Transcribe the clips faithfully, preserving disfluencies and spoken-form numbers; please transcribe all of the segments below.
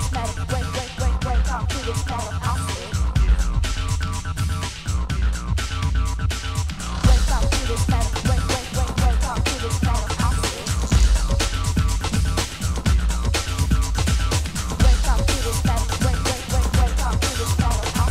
this matter. Wait, wait, wait, wait, talk to this matter. I said. Wait, talk to this matter. Wait, wait, wait, wait, talk to this matter. I said. Wait, talk to this matter. Wait, wait, wait, wait, talk to this matter. I said. Wait, talk to this matter. Wait, wait, wait, wait, talk to this matter.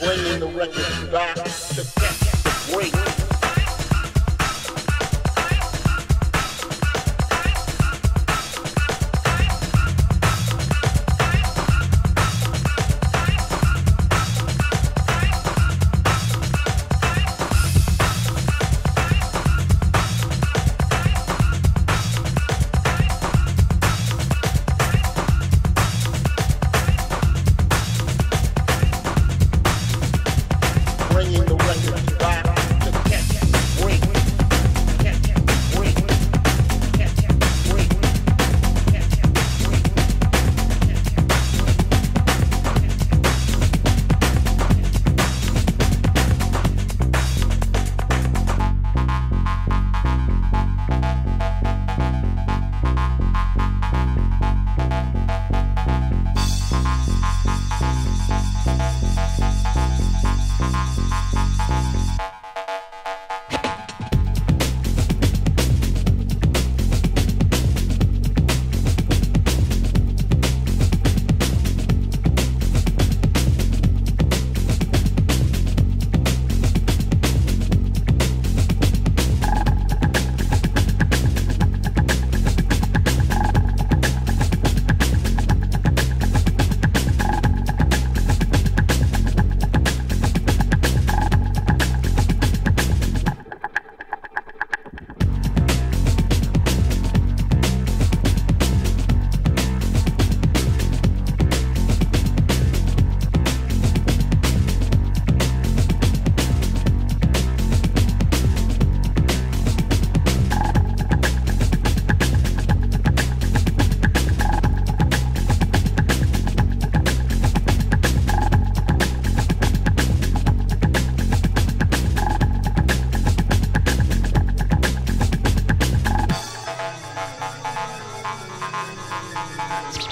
Bringing the record back to break.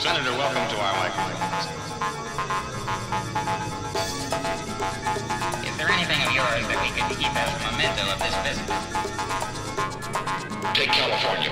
Senator, welcome to our microphone. Is there anything of yours that we can keep as a memento of this visit? Take California.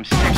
I'm serious.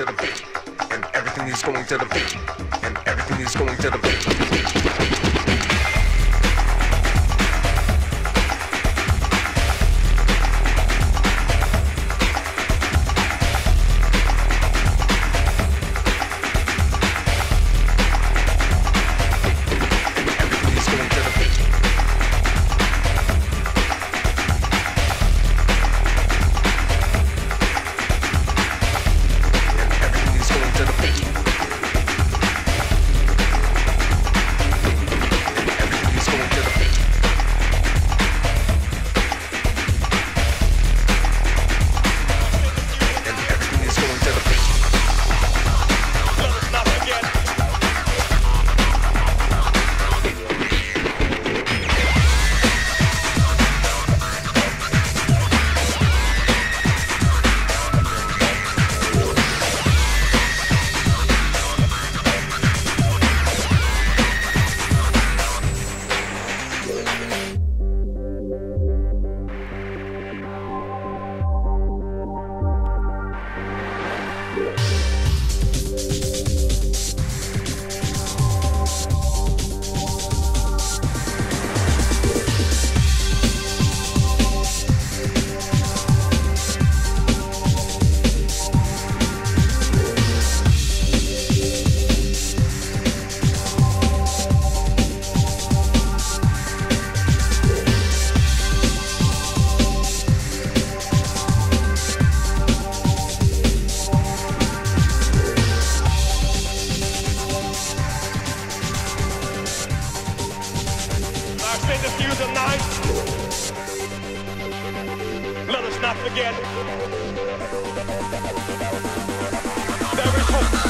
to the beat, and everything is going to the beat, and everything is going to the beat. Let us not forget, there is hope.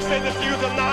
Say the fuse of